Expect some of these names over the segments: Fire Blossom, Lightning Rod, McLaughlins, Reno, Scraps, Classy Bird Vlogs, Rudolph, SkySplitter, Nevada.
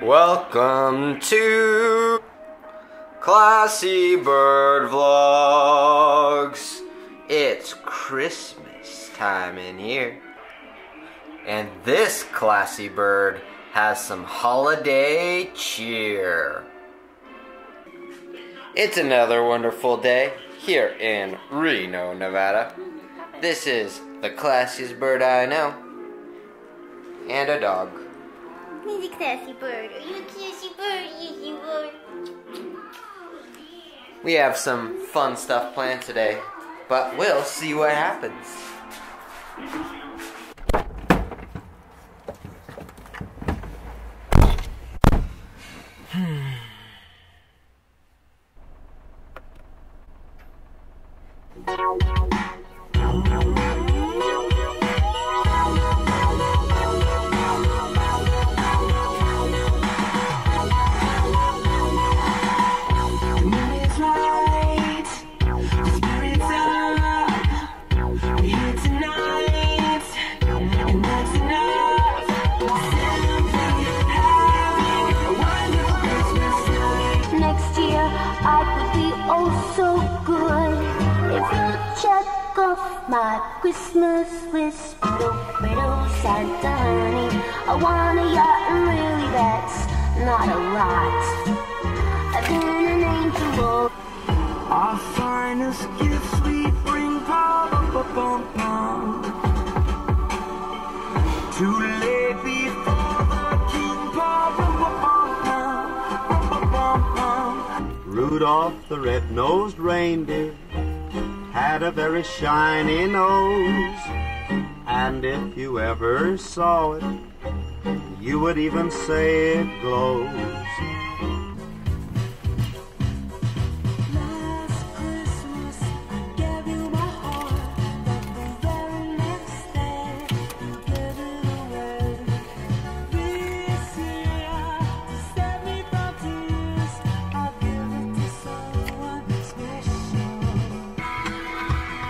Welcome to Classy Bird Vlogs. It's Christmas time in here. And this Classy Bird has some holiday cheer. It's another wonderful day here in Reno, Nevada. This is the classiest bird I know. And a dog. He's a classy bird. Are you a classy bird? You are. We have some fun stuff planned today, but we'll see what happens. My Christmas list, riddle, Santa honey. I want a yacht, and really that's not a lot. I've been an angel. Our finest gifts we bring, pa-ba-ba-bum-bum. Too late before the king, pa-ba-ba-bum-bum. Rudolph the red-nosed reindeer had a very shiny nose, and if you ever saw it, you would even say it glows. Last Christmas, I gave you my heart, but the very next day, you gave it away. This year, to save me from tears, I'll give it to someone special.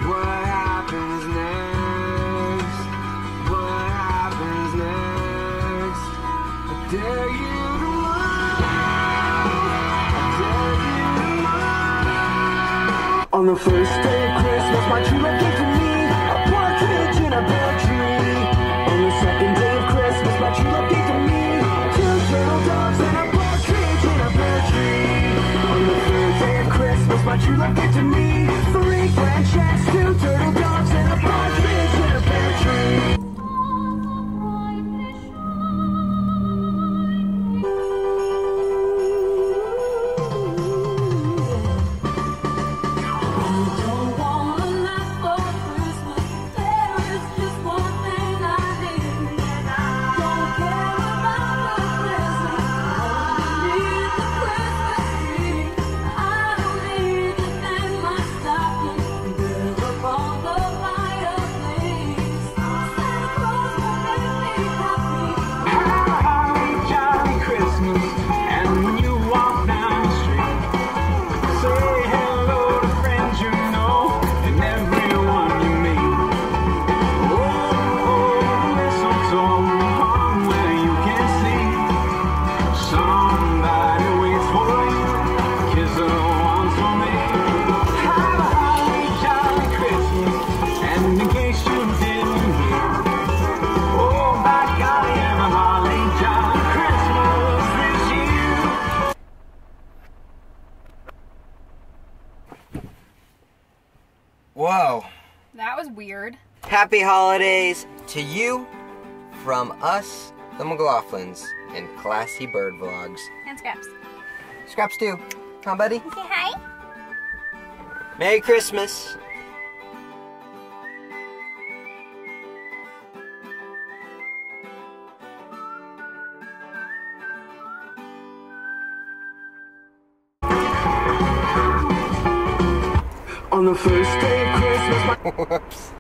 What happens next? What happens next? I dare you to love. I dare you to love. On the first day of Christmas, my true love gave to me a partridge in a pear tree. On the second day of Christmas, my true love gave to me two turtle doves and a partridge in a pear tree. On the third day of Christmas, my true love gave to me three grand checks, two turtle doves, and a partridge in a pear tree. Whoa. That was weird. Happy holidays to you from us, the McLaughlins, and Classy Bird Vlogs. And Scraps. Scraps too. Huh, buddy? Say hi. Merry Christmas. On the first day of Christmas, whoops.